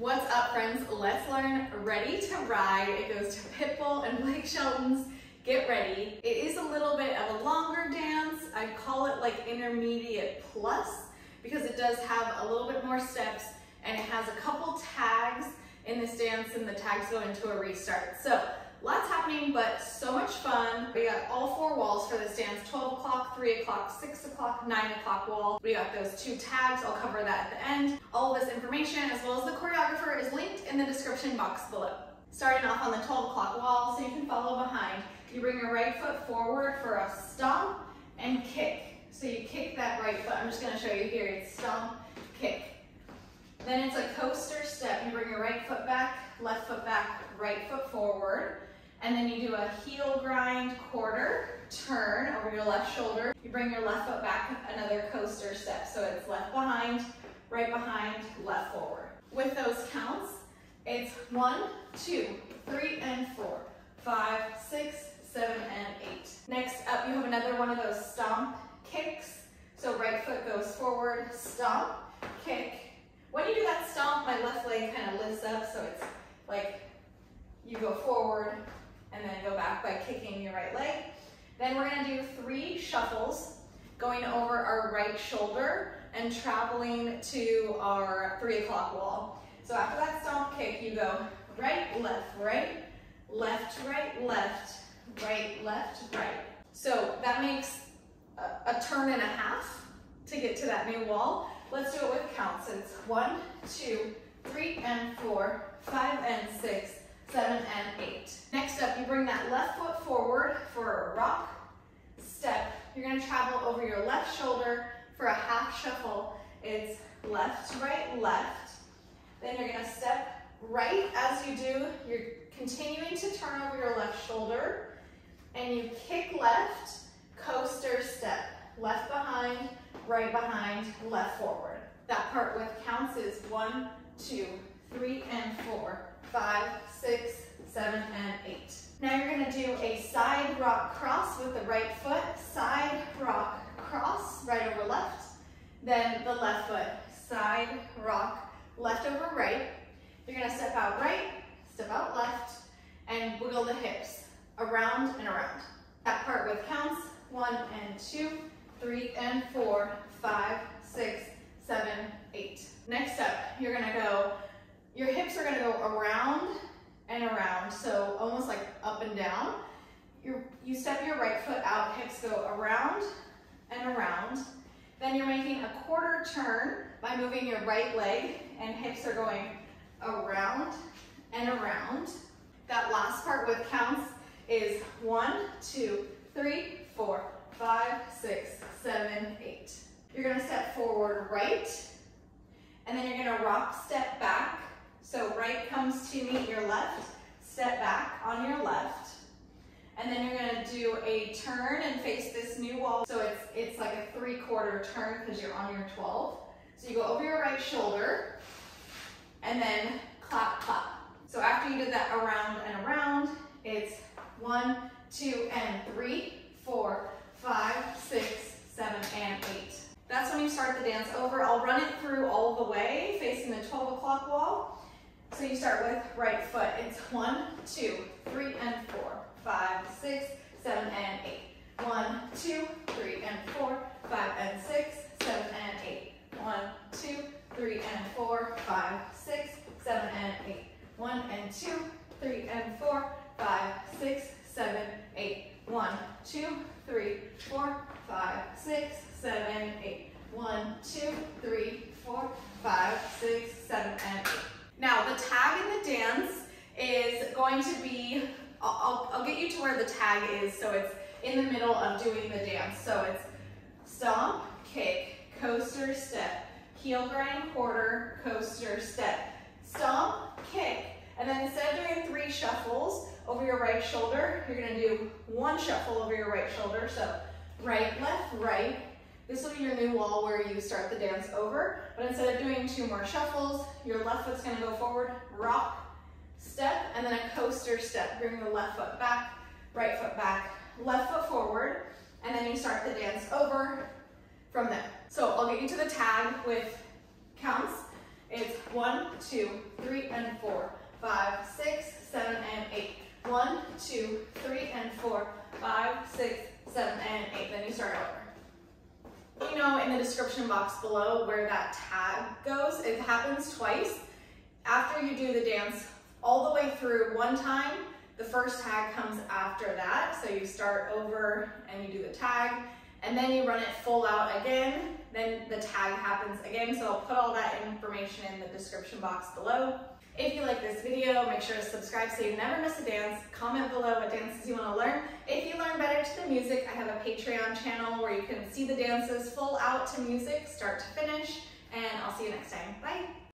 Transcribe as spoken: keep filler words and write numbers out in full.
What's up, friends? Let's learn Ready to Ride. It goes to Pitbull and Blake Shelton's Get Ready. It is a little bit of a longer dance. I call it like intermediate plus because it does have a little bit more steps and it has a couple tags in this dance, and the tags go into a restart. So lots happening, but so much fun. We got all four walls for this dance: twelve o'clock, three o'clock, six o'clock, nine o'clock wall. We got those two tags. I'll cover that at the end. All of this information, as well as the choreographer, is linked in the description box below. Starting off on the twelve o'clock wall, so you can follow behind. You bring your right foot forward for a stomp and kick. So you kick that right foot. I'm just going to show you here. It's stomp, kick. Then it's a coaster step. You bring your right foot back, left foot back, right foot forward. And then you do a heel grind quarter, turn over your left shoulder. You bring your left foot back, another coaster step. So it's left behind, right behind, left forward. With those counts, it's one, two, three, and four, five, six, seven, and eight. Next up, you have another one of those stomp kicks. So right foot goes forward, stomp, kick. When you do that stomp, my left leg kind of lifts up, so it's like you go forward, and then go back by kicking your right leg. Then we're gonna do three shuffles, going over our right shoulder and traveling to our three o'clock wall. So after that stomp kick, you go right, left, right, left, right, left, right, left, right. So that makes a, a turn and a half to get to that new wall. Let's do it with counts. It's one, two, three, and four, five, and six, seven, and eight. Next up, you bring that left foot forward for a rock step. You're gonna travel over your left shoulder for a half shuffle. It's left, right, left. Then you're gonna step right as you do. You're continuing to turn over your left shoulder and you kick left, coaster step. Left behind, right behind, left forward. That part with counts is one, two, three, and four, five, six, seven, and eight. Now you're gonna do a side rock cross with the right foot, side rock cross, right over left, then the left foot, side rock, left over right. You're gonna step out right, step out left, and wiggle the hips around and around. That part with counts, one and two, three and four, five, six, seven, eight. Next up, you're gonna go Your hips are gonna go around and around, so almost like up and down. You're, you step your right foot out, hips go around and around. Then you're making a quarter turn by moving your right leg, and hips are going around and around. That last part with counts is one, two, three, four, five, six, seven, eight. You're gonna step forward right, and then you're gonna rock step back. So right comes to meet your left, step back on your left, and then you're gonna do a turn and face this new wall. So it's, it's like a three quarter turn because you're on your twelve. So you go over your right shoulder and then clap, clap. So after you did that around and around, it's one, two, and three, four, five, six, seven, and eight. That's when you start the dance over. I'll run it through all the way, facing the twelve o'clock wall. So you start with right foot. It's one, two, three, and four, five, six, seven, and eight. One, two, three, and four, five, and six, seven, and eight. One, two, three, and four, five, six, seven, and eight. One and two, three, and four, five, six, seven, eight. One, two, three, four, five, six, seven, eight. One, two, three, four, five, six, seven, and eight. Now the tag in the dance is going to be, I'll, I'll get you to where the tag is, so it's in the middle of doing the dance. So it's stomp, kick, coaster step, heel grind quarter, coaster step, stomp, kick, and then instead of doing three shuffles over your right shoulder, you're gonna do one shuffle over your right shoulder. So right, left, right. This will be your new wall where you start the dance over, but instead of doing two more shuffles, your left foot's gonna go forward, rock, step, and then a coaster step. Bring the left foot back, right foot back, left foot forward, and then you start the dance over from there. So I'll get you to the tag with counts, It's one, two, three, and four, five, six, seven, and eight. One, two, three, and four, five, six, seven, and eight. Then you start over. You know, in the description box below where that tag goes, it happens twice. After you do the dance all the way through one time, the first tag comes after that. So you start over and you do the tag, and then you run it full out again. Then the tag happens again. So I'll put all that information in the description box below. If you like this video, make sure to subscribe so you never miss a dance. Comment below what dances you want to learn. If you learn better to the music, I have a Patreon channel where you can see the dances full out to music, start to finish, and I'll see you next time. Bye.